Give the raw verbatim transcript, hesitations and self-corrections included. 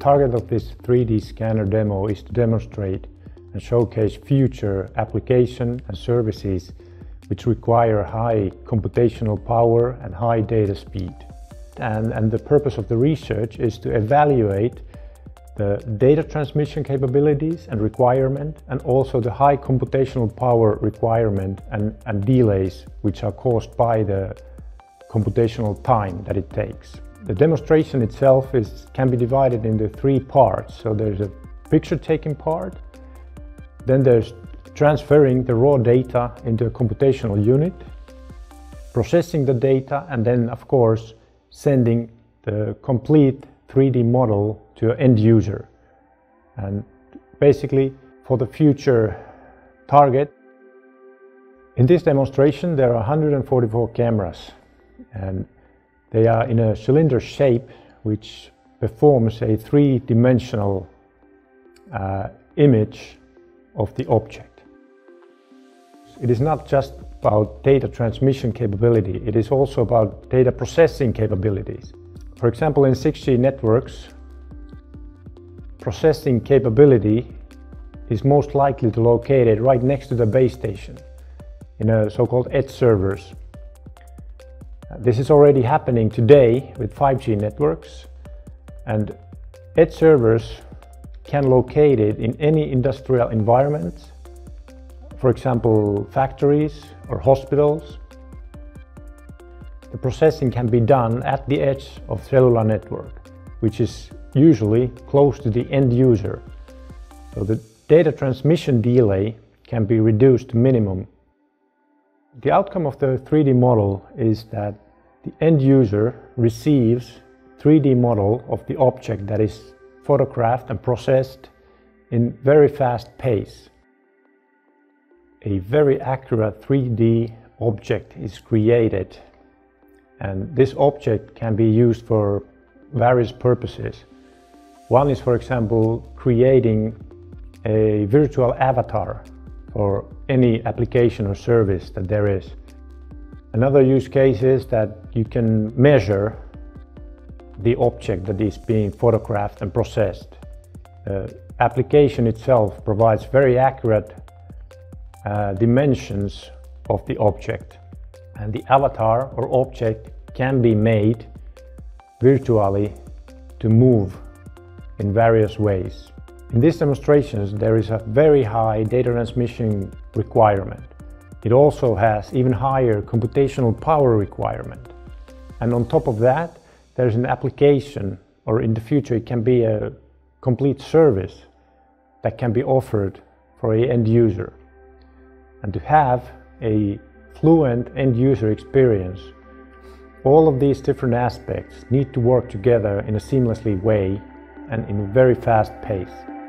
target of this three D scanner demo is to demonstrate and showcase future application and services which require high computational power and high data speed. And, and the purpose of the research is to evaluate the data transmission capabilities and requirement, and also the high computational power requirement and, and delays which are caused by the computational time that it takes. The demonstration itself is, can be divided into three parts. So there's a picture taking part, then there's transferring the raw data into a computational unit, processing the data, and then of course sending the complete three D model to an end user. And basically for the future target. In this demonstration there are one hundred forty-four cameras, and they are in a cylinder shape which performs a three-dimensional uh, image of the object. It is not just about data transmission capability, it is also about data processing capabilities. For example, in six G networks, processing capability is most likely to locate it right next to the base station in a so-called edge servers. This is already happening today with five G networks, and edge servers can locate it in any industrial environment, for example factories or hospitals. The processing can be done at the edge of cellular network, which is usually close to the end user. So the data transmission delay can be reduced to minimum. The outcome of the three D model is that the end user receives three D model of the object that is photographed and processed in very fast pace. A very accurate three D object is created, and this object can be used for various purposes. One is, for example, creating a virtual avatar for any application or service that there is. Another use case is that you can measure the object that is being photographed and processed. The application itself provides very accurate uh, dimensions of the object, and the avatar or object can be made virtually to move in various ways. In these demonstrations, there is a very high data transmission requirement. It also has even higher computational power requirement. And on top of that, there's an application, or in the future it can be a complete service that can be offered for an end user. And to have a fluent end user experience, all of these different aspects need to work together in a seamlessly way and in a very fast pace.